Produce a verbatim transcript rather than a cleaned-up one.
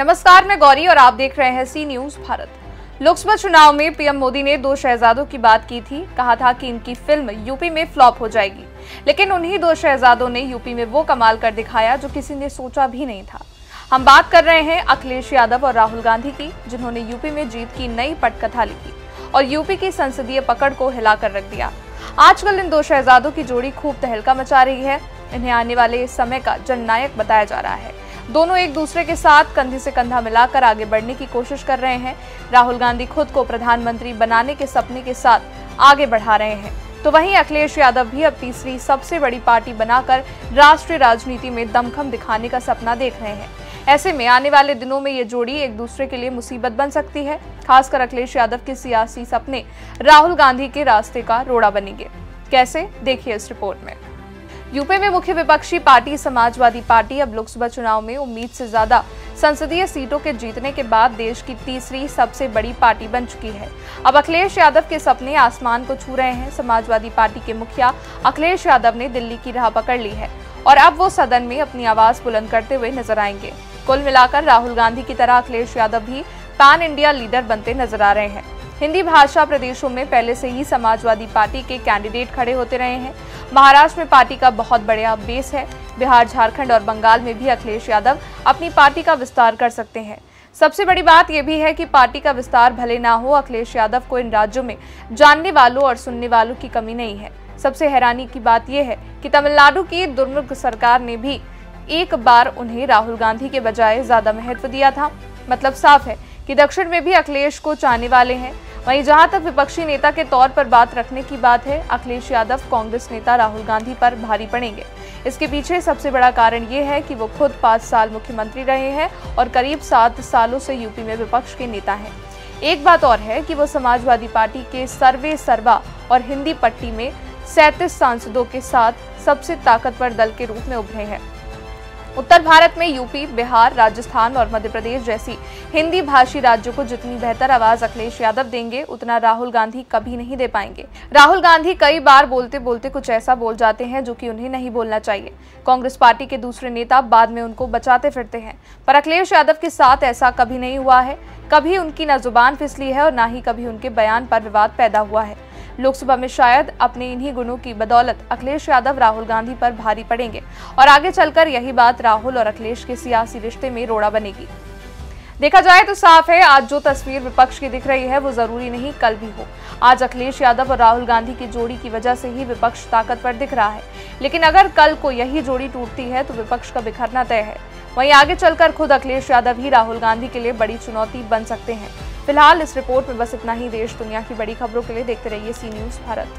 नमस्कार, मैं गौरी और आप देख रहे हैं सी न्यूज भारत। लोकसभा चुनाव में पीएम मोदी ने दो शहजादों की बात की थी। कहा था कि इनकी फिल्म यूपी में फ्लॉप हो जाएगी, लेकिन उन्हीं दो शहजादों ने यूपी में वो कमाल कर दिखाया जो किसी ने सोचा भी नहीं था। हम बात कर रहे हैं अखिलेश यादव और राहुल गांधी की, जिन्होंने यूपी में जीत की नई पटकथा लिखी और यूपी की संसदीय पकड़ को हिलाकर रख दिया। आजकल इन दो शहजादों की जोड़ी खूब तहलका मचा रही है। इन्हें आने वाले समय का जननायक बताया जा रहा है। दोनों एक दूसरे के साथ कंधे से कंधा मिलाकर आगे बढ़ने की कोशिश कर रहे हैं। राहुल गांधी खुद को प्रधानमंत्री बनाने के सपने के साथ आगे बढ़ा रहे हैं, तो वहीं अखिलेश यादव भी अब तीसरी सबसे बड़ी पार्टी बनाकर राष्ट्रीय राजनीति में दमखम दिखाने का सपना देख रहे हैं। ऐसे में आने वाले दिनों में ये जोड़ी एक दूसरे के लिए मुसीबत बन सकती है। खासकर अखिलेश यादव के सियासी सपने राहुल गांधी के रास्ते का रोड़ा बनेंगे। कैसे, देखिए इस रिपोर्ट में। यूपी में मुख्य विपक्षी पार्टी समाजवादी पार्टी अब लोकसभा चुनाव में उम्मीद से ज्यादा संसदीय सीटों के जीतने के बाद देश की तीसरी सबसे बड़ी पार्टी बन चुकी है। अब अखिलेश यादव के सपने आसमान को छू रहे हैं। समाजवादी पार्टी के मुखिया अखिलेश यादव ने दिल्ली की राह पकड़ ली है और अब वो सदन में अपनी आवाज बुलंद करते हुए नजर आएंगे। कुल मिलाकर राहुल गांधी की तरह अखिलेश यादव भी पैन इंडिया लीडर बनते नजर आ रहे हैं। हिंदी भाषा प्रदेशों में पहले से ही समाजवादी पार्टी के कैंडिडेट खड़े होते रहे हैं। महाराष्ट्र में पार्टी का बहुत बड़ा बेस है। बिहार, झारखंड और बंगाल में भी अखिलेश यादव अपनी पार्टी का विस्तार कर सकते हैं। सबसे बड़ी बात यह भी है कि पार्टी का विस्तार भले ना हो, अखिलेश यादव को इन राज्यों में जानने वालों और सुनने वालों की कमी नहीं है। सबसे हैरानी की बात यह है कि तमिलनाडु की दुर्मुख सरकार ने भी एक बार उन्हें राहुल गांधी के बजाय ज्यादा महत्व दिया था। मतलब साफ है कि दक्षिण में भी अखिलेश को चाहने वाले हैं। वहीं जहां तक विपक्षी नेता के तौर पर बात रखने की बात है, अखिलेश यादव कांग्रेस नेता राहुल गांधी पर भारी पड़ेंगे। इसके पीछे सबसे बड़ा कारण ये है कि वो खुद पाँच साल मुख्यमंत्री रहे हैं और करीब सात सालों से यूपी में विपक्ष के नेता हैं। एक बात और है कि वो समाजवादी पार्टी के सर्वे सर्वा और हिंदी पट्टी में सैंतीस सांसदों के साथ सबसे ताकतवर दल के रूप में उभरे हैं। उत्तर भारत में यूपी, बिहार, राजस्थान और मध्य प्रदेश जैसी हिंदी भाषी राज्यों को जितनी बेहतर आवाज अखिलेश यादव देंगे, उतना राहुल गांधी कभी नहीं दे पाएंगे। राहुल गांधी कई बार बोलते बोलते कुछ ऐसा बोल जाते हैं जो कि उन्हें नहीं बोलना चाहिए। कांग्रेस पार्टी के दूसरे नेता बाद में उनको बचाते फिरते हैं, पर अखिलेश यादव के साथ ऐसा कभी नहीं हुआ है। कभी उनकी न जुबान फिसली है और न ही कभी उनके बयान पर विवाद पैदा हुआ है। लोकसभा में शायद अपने इन्हीं गुणों की बदौलत अखिलेश यादव राहुल गांधी पर भारी पड़ेंगे और आगे चलकर यही बात राहुल और अखिलेश के सियासी रिश्ते में रोड़ा बनेगी। देखा जाए तो साफ है, आज जो तस्वीर विपक्ष की दिख रही है वो जरूरी नहीं कल भी हो। आज अखिलेश यादव और राहुल गांधी की जोड़ी की वजह से ही विपक्ष ताकतवर दिख रहा है, लेकिन अगर कल को यही जोड़ी टूटती है तो विपक्ष का बिखरना तय है। वहीं आगे चलकर खुद अखिलेश यादव ही राहुल गांधी के लिए बड़ी चुनौती बन सकते हैं। फिलहाल इस रिपोर्ट में बस इतना ही। देश दुनिया की बड़ी खबरों के लिए देखते रहिए सी न्यूज़ भारत।